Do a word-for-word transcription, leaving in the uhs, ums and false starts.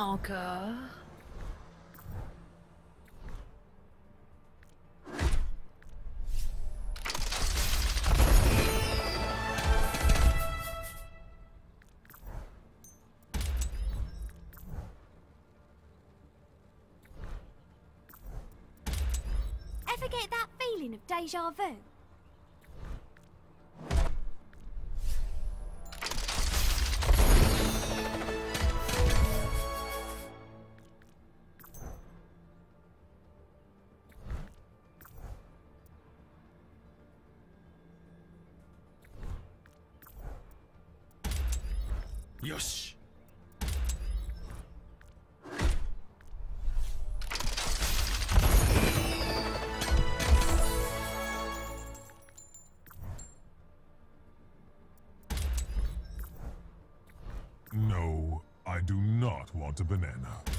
Encore. Ever get that feeling of déjà vu? Yosh. No, I do not want a banana.